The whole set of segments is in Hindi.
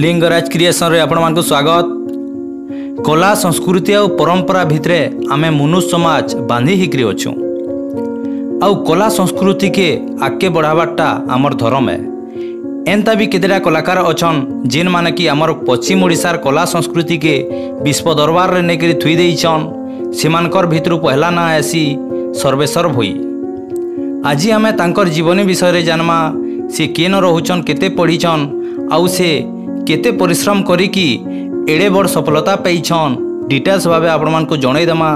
लिंगराज क्रिएशन रे आपण मानकु स्वागत। कला संस्कृति और परंपरा भितरे आमे मनुष्य समाज बांधी हिकरी अछू। आउ कला संस्कृति के आगे बढ़ावाटा आमर धर्म है। एंता भी केतेटा कलाकार अछन जिन माने कि आमर पश्चिम ओडिशार कला संस्कृति के विश्व दरबार रे नेकरी थुई देइछन। सेमानकर भितरु पहला ना ऐसी सर्वेश्वर भोई। आज आमे तांकर जीवनी विषय रे जानमा, से केन रहुचन, केते पढ़ीछन, आउ से केते परिश्रम करिकी एड़े बड़ सफलता पाइछन। डिटेल्स भावे आपण मानकु जणाई देमा।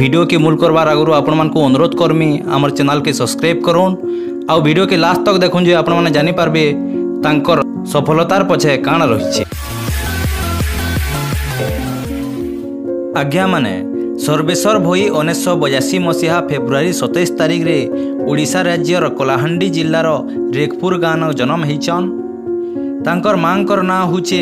वीडियो के मूल करबार आगरु आपण मानकु अनुरोध करमी हमर चैनल के सब्सक्राइब करोन आउ वीडियो के लास्ट तक देखुन जे आपण माने जानि पारबे तांकर सफलतार पछे काण रहिछे। आज्ञा माने सर्वेश्वर भोई 1982 मसीहा फेब्रुआरी 27 तारीख रे ओडिशा राज्यर कोलाहांडी जिल्लार ड्रेकपुर गाँव जन्म होईछन। तांकर मांकर नाम होचे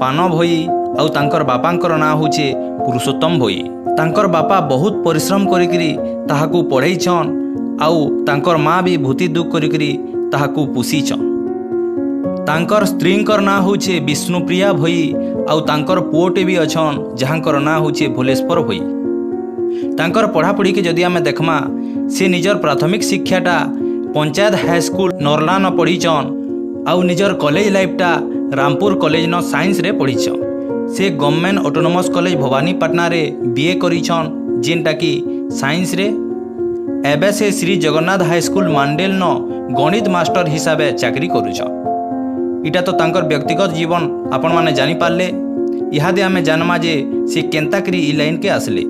पान भोई आउ तांकर बापांकर नाम होचे पुरुषोत्तम भोई। तांकर बापा बहुत परिश्रम करिकरी ताहाकू पढ़ाईछन आउ तांकर माँ भी भूति दुख करिकरी ताहाकू पोषीछन। तांकर स्त्रींकर नाम होचे विष्णुप्रिया भोई आउ तांकर पुओटे भी अछन जहाँकर नाम होचे भुलेश्वर भोई। तांकर पढ़ापढ़ी के जदि आमे देखमा, से निजर प्राथमिक शिक्षाटा पंचायत हाई स्कूल नरला न पढ़ीछन आउ निजर कॉलेज लाइफटा रामपुर कॉलेज न साइंस रे पढ़ीछन। से गवर्नमेंट ऑटोनोमस कॉलेज भवानीपाटना रे बीए करीछन जेनटा कि साइंस रे। एबे से श्री जगन्नाथ हाई स्कूल मांडेल न गणित मास्टर हिसाबे चाकरी करूछन। इटा तो तांकर व्यक्तिगत जीवन आपण माने जानि पारले। इहादे आमे जानमा जे से केंता करी ई लाइन के आसले।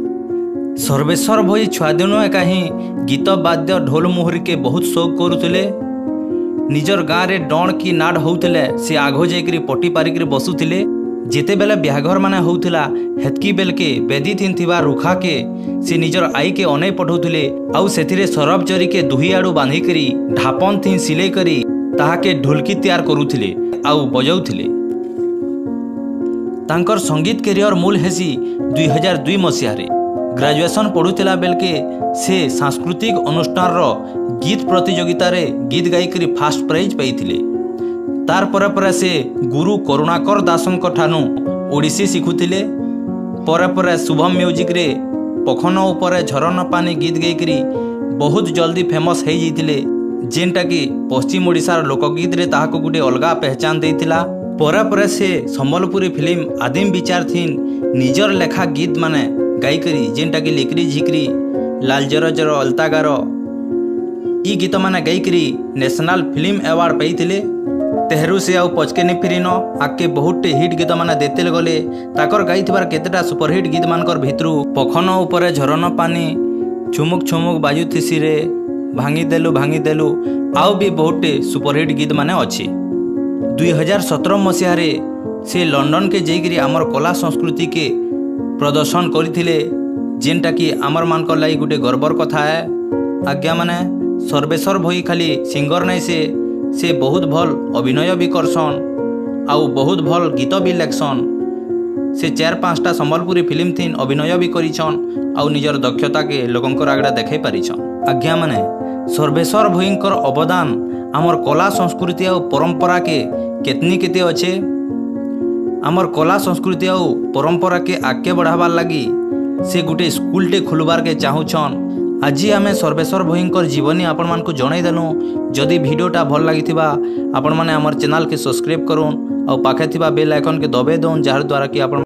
सर्वेश्वर भोई छुआदिन एका ही गीत वाद्य ढोल मुहुरी के बहुत शौक करुले। निजर गाँ रे डण कि नाड होउतिले से आघो जाइकरी पटी पारिकरी बसुतिले। जेते बेले ब्याघर माने होउतिला हेतकी बेल के बेदी थिनथिबा रुखा के से निजर आई के अनै पठौतिले आउ सेथिरे सरब जरी के दुही आडू बांधी करी ढापन थिन सिले करी ताहाके ढोलकी तैयार करुथिले आउ बजाउथिले। तांकर संगीत करियर मूल हेसी 2002 मसीहा रे। ग्रेजुएशन पढ़ुला बेलके से सांस्कृतिक अनुष्ठान रो गीत प्रतियोगिता रे गीत गायकरी फास्ट प्राइज पाइथिले। तार परे परे से गुरु करुणाकर दासनक ठानु ओडिसी सिखुथिले। परे परे शुभम म्यूजिक रे पखन उपरे झरना पानी गीत गायकरी बहुत जल्दी फेमस हो जाइथिले जेनटा कि पश्चिम ओडिशार लोकगीत रे ताहाको गुटे अलगा पहचान देइथिला। परे परे से संबलपुरी फिल्म आदिम विचार थिन निजर लेखा गीत माने गायकरी जेनटा कि लिकरी झिकरी लाल जर जर अलतागार ई गीत माने गायकरी नेशनल फिल्म अवार्ड पाइथिले। तेहरू से आउ पचके नि फिरिन आके बहुतटे हिट गीत माने देतेल गले। ताकर गाइथिबार केतेटा सुपरहिट गीत मानकर भितरु पखन उपरे झरना पानी छुमुक छुमुक बाजुथिसी रे भांगी देलु आउ भी बहुतटे सुपरहिट गीत माने अछि। 2017 मसीहा रे से लंडन के जइकरी हमर कला संस्कृति के प्रदर्शन करिथिले जेनटा कि आमर मानकर लागि गुटे गर्वर कथा है। आज्ञा माने सर्वेश्वर भोई खाली सिंगर नै से बहुत भल अभिनय भी करसन आउ बहुत भल गीत भी लेखसन। से 4-5टा संबलपुरी फिल्म थिन अभिनय भी करिछन आउ निजर दक्षता के लोकंकर आगड़ा देखाई पारिछन। आज्ञा माने सर्वेश्वर भोईंकर अवदान आमर कला संस्कृति आउ परंपरा के केतनी केते अछे। आमर कला संस्कृति और परंपरा के आगे बढ़ावार लगी से गुटे स्कूल टे खोलबार के चाहूछन। आज आमे सर्वेश्वर भोईंकर जीवनी आपण मानकु जणाई देलु। जदि वीडियोटा भल लागिथिबा आपण माने हमर चैनल के सब्सक्राइब करोन और पाखे थिबा बेल आइकन के दबाई दोन, जार द्वारा कि आपण